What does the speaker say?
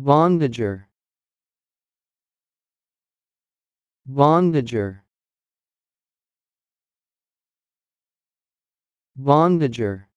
Bondager, Bondager, Bondager.